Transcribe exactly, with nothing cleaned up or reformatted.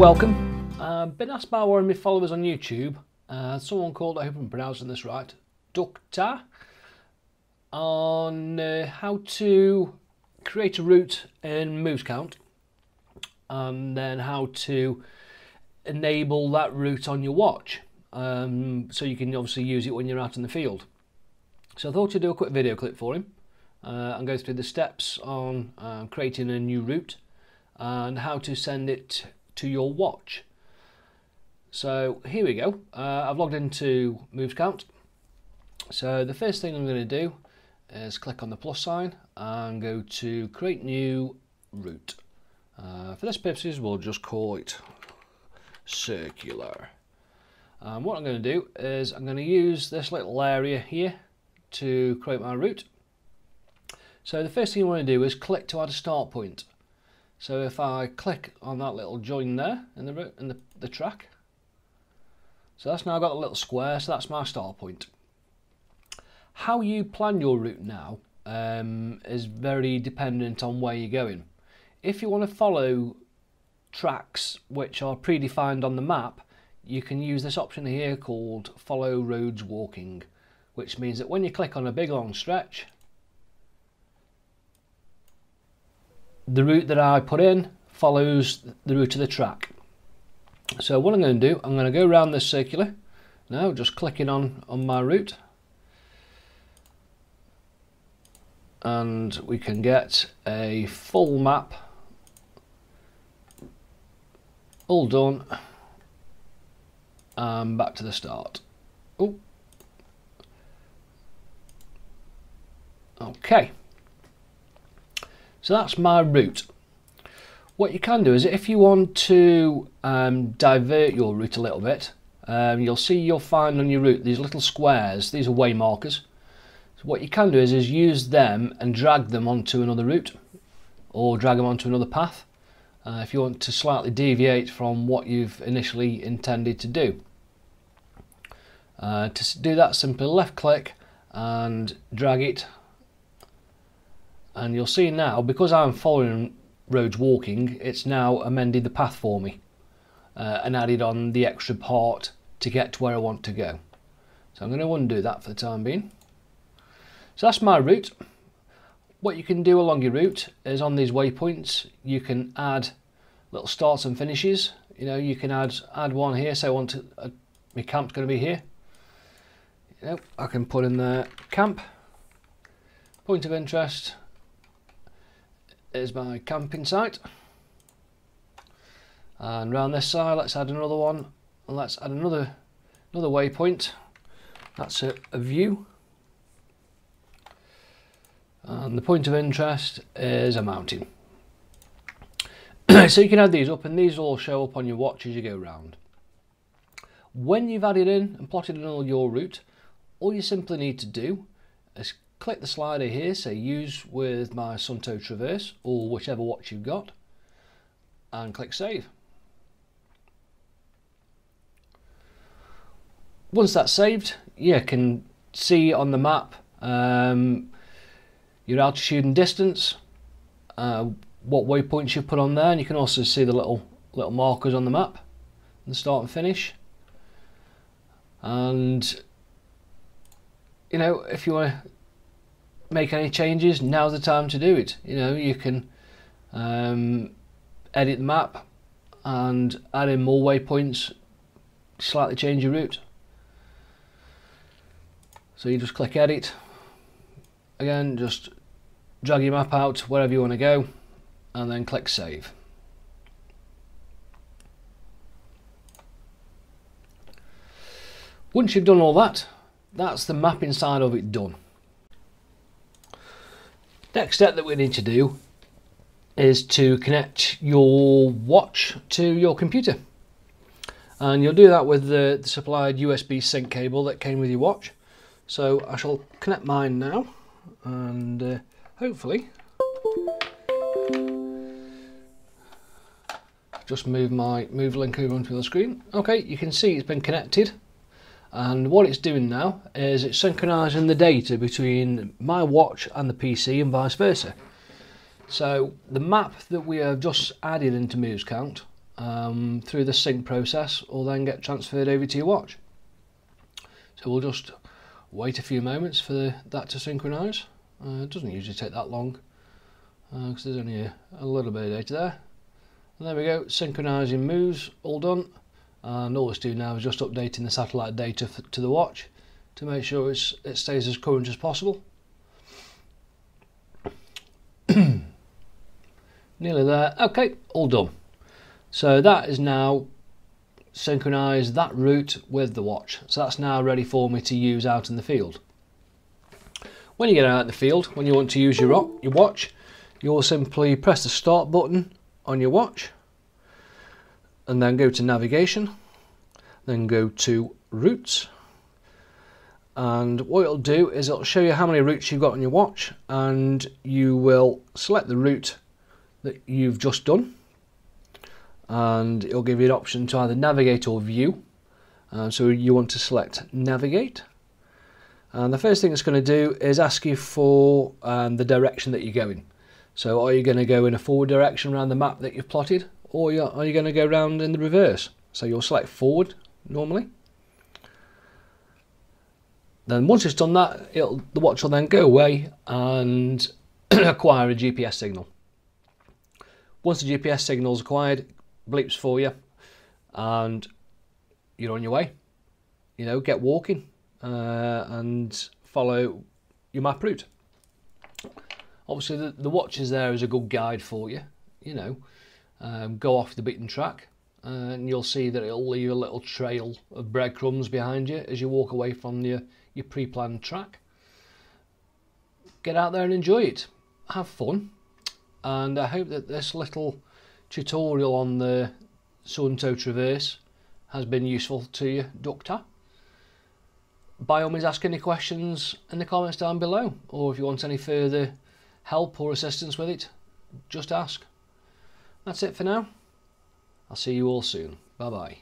Welcome. Uh, been asked by one of my followers on YouTube, uh, someone called, I hope I'm pronouncing this right, Dukta, on uh, how to create a route in Movescount and then how to enable that route on your watch, um, so you can obviously use it when you're out in the field. So I thought I'd do a quick video clip for him uh, and go through the steps on uh, creating a new route and how to send it to your watch. So here we go. Uh, I've logged into Movescount. So the first thing I'm going to do is click on the plus sign and go to create new route. Uh, for this purposes, we'll just call it circular. Um, what I'm going to do is I'm going to use this little area here to create my route. So the first thing you want to do is click to add a start point. So if I click on that little join there in the in the, the track, so that's now got a little square, so that's my start point. How you plan your route now um, is very dependent on where you're going. If you want to follow tracks which are predefined on the map, you can use this option here called follow roads walking, which means that when you click on a big long stretch, the route that I put in follows the route of the track. So what I'm going to do, I'm going to go around this circular now, just clicking on on my route, and we can get a full map all done and back to the start. Oh, okay. So that's my route. What you can do is, if you want to um, divert your route a little bit, um, you'll see you'll find on your route these little squares, these are way markers. So what you can do is, is use them and drag them onto another route or drag them onto another path uh, if you want to slightly deviate from what you've initially intended to do. Uh, to do that, simply left click and drag it. And you'll see now, because I'm following roads walking, it's now amended the path for me uh, and added on the extra part to get to where I want to go. So I'm going to undo that for the time being. So that's my route. What you can do along your route is, on these waypoints, you can add little starts and finishes. You know, you can add add one here. So I want to, uh, my camp's going to be here. You know, I can put in the camp, point of interest. Is my camping site, and round this side let's add another one, and let's add another another waypoint. That's a, a view, and the point of interest is a mountain. So you can add these up, and these will all show up on your watch as you go round. When you've added in and plotted in all your route, all you simply need to do is click the slider here, say use with my Suunto Traverse or whichever watch you've got, and click save. Once that's saved, you can see on the map um, your altitude and distance, uh, what waypoints you put on there, and you can also see the little little markers on the map, the start and finish. And you know, if you want to make any changes, now's the time to do it. You know, you can um, edit the map and add in more waypoints, slightly change your route. So you just click edit again, just drag your map out wherever you want to go, and then click save. Once you've done all that, that's the mapping side of it done. Next step that we need to do is to connect your watch to your computer, and you'll do that with the, the supplied U S B sync cable that came with your watch. So I shall connect mine now, and uh, hopefully just move my move link over onto the screen. Okay, you can see it's been connected, and what it's doing now is it's synchronizing the data between my watch and the P C and vice versa. So the map that we have just added into Movescount um, through the sync process will then get transferred over to your watch. So we'll just wait a few moments for the, that to synchronise. Uh, it doesn't usually take that long because uh, there's only a, a little bit of data there. And there we go, synchronising moves, all done. And all it's doing now is just updating the satellite data for, to the watch to make sure it's, it stays as current as possible. Nearly there. Okay, all done. So that is now synchronised, that route with the watch. So that's now ready for me to use out in the field. When you get out in the field, when you want to use your, your watch, you'll simply press the start button on your watch and then go to navigation, then go to routes, and what it'll do is it'll show you how many routes you've got on your watch, and you will select the route that you've just done, and it'll give you an option to either navigate or view. Uh, so you want to select navigate, and the first thing it's going to do is ask you for um, the direction that you're going. So are you going to go in a forward direction around the map that you've plotted, or are you going to go round in the reverse? So you'll select forward normally. Then once it's done that, it'll, the watch will then go away and acquire a G P S signal. Once the G P S signal is acquired, bleeps for you and you're on your way. You know, get walking uh, and follow your map route. Obviously the, the watch is there as a good guide for you, you know, um, go off the beaten track uh, and you'll see that it'll leave a little trail of breadcrumbs behind you as you walk away from your, your pre-planned track. Get out there and enjoy it, have fun. And I hope that this little tutorial on the Suunto Traverse has been useful to you, Dukta. By all means, ask any questions in the comments down below, or if you want any further help or assistance with it, just ask. That's it for now. I'll see you all soon. Bye bye.